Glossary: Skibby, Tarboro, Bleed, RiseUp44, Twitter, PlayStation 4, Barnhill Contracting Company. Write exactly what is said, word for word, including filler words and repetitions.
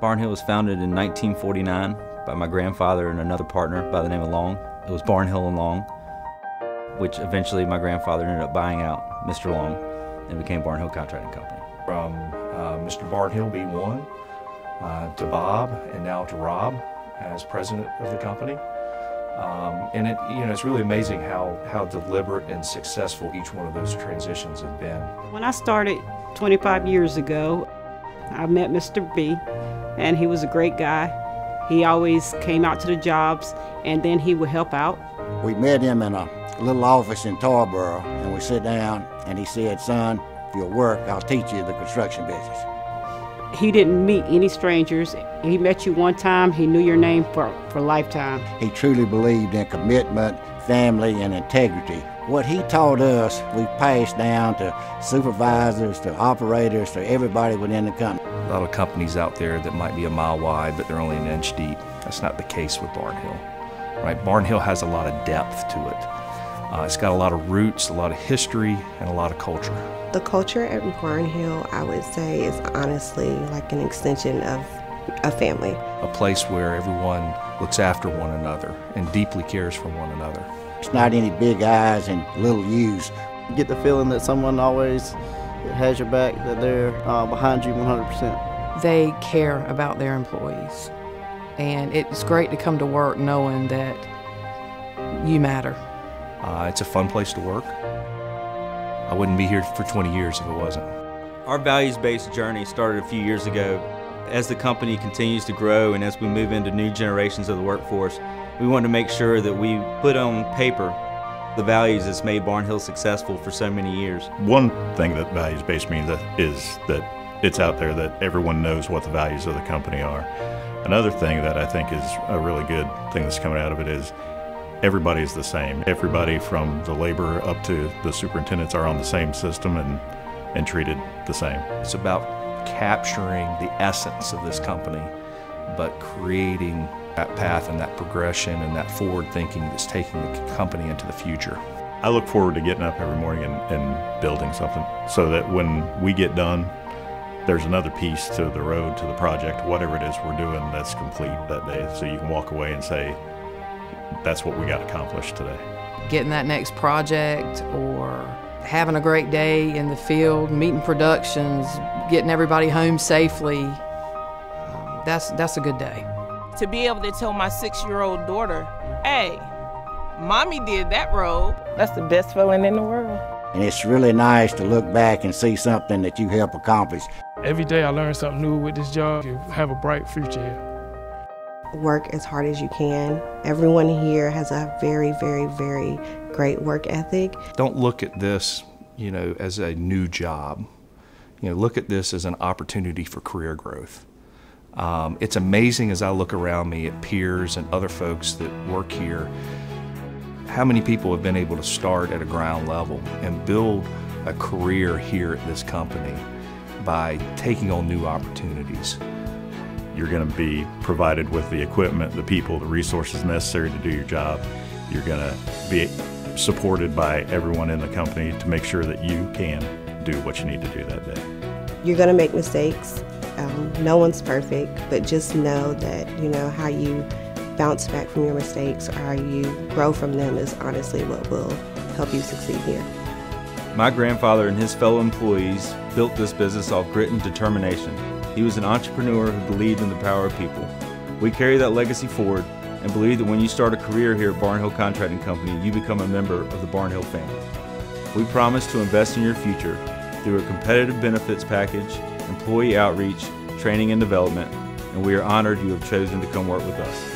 Barnhill was founded in nineteen forty-nine by my grandfather and another partner by the name of Long. It was Barnhill and Long, which eventually my grandfather ended up buying out Mister Long and became Barnhill Contracting Company. From uh, Mister Barnhill B one uh, to Bob and now to Rob as president of the company. Um, and it, you know, it's really amazing how, how deliberate and successful each one of those transitions have been. When I started twenty-five years ago, I met Mister B, and he was a great guy. He always came out to the jobs, and then he would help out. We met him in a little office in Tarboro, and we sit down, and he said, "Son, if you'll work, I'll teach you the construction business." He didn't meet any strangers. He met you one time, he knew your name for, for a lifetime. He truly believed in commitment, family, and integrity. What he taught us, we passed down to supervisors, to operators, to everybody within the company. A lot of companies out there that might be a mile wide, but they're only an inch deep. That's not the case with Barnhill, right? Barnhill has a lot of depth to it. Uh, it's got a lot of roots, a lot of history, and a lot of culture. The culture at Barnhill, I would say, is honestly like an extension of a family. A place where everyone looks after one another and deeply cares for one another. It's not any big I's and little U's. You get the feeling that someone always has your back, that they're uh, behind you one hundred percent. They care about their employees, and it's great to come to work knowing that you matter. Uh, it's a fun place to work. I wouldn't be here for twenty years if it wasn't. Our values-based journey started a few years ago. As the company continues to grow and as we move into new generations of the workforce, we want to make sure that we put on paper the values that's made Barnhill successful for so many years. One thing that values-based means is that it's out there, that everyone knows what the values of the company are. Another thing that I think is a really good thing that's coming out of it is everybody's the same. Everybody from the laborer up to the superintendents are on the same system and, and treated the same. It's about capturing the essence of this company, but creating that path and that progression and that forward thinking that's taking the company into the future. I look forward to getting up every morning and, and building something so that when we get done, there's another piece to the road, to the project, whatever it is we're doing that's complete that day. So you can walk away and say, that's what we got accomplished today. Getting that next project or having a great day in the field, meeting productions, getting everybody home safely, um, that's, that's a good day. To be able to tell my six-year-old daughter, "Hey, Mommy did that road," that's the best feeling in the world. And it's really nice to look back and see something that you helped accomplish. Every day I learn something new with this job. You have a bright future here. Work as hard as you can. Everyone here has a very, very, very great work ethic. Don't look at this, you know, as a new job. You know, look at this as an opportunity for career growth. Um, it's amazing as I look around me at peers and other folks that work here, how many people have been able to start at a ground level and build a career here at this company by taking on new opportunities. You're going to be provided with the equipment, the people, the resources necessary to do your job. You're going to be supported by everyone in the company to make sure that you can do what you need to do that day. You're going to make mistakes. Um, no one's perfect, but just know that, you know, how you bounce back from your mistakes or how you grow from them is honestly what will help you succeed here. My grandfather and his fellow employees built this business off grit and determination. He was an entrepreneur who believed in the power of people. We carry that legacy forward and believe that when you start a career here at Barnhill Contracting Company, you become a member of the Barnhill family. We promise to invest in your future through a competitive benefits package, employee outreach, training and development, and we are honored you have chosen to come work with us.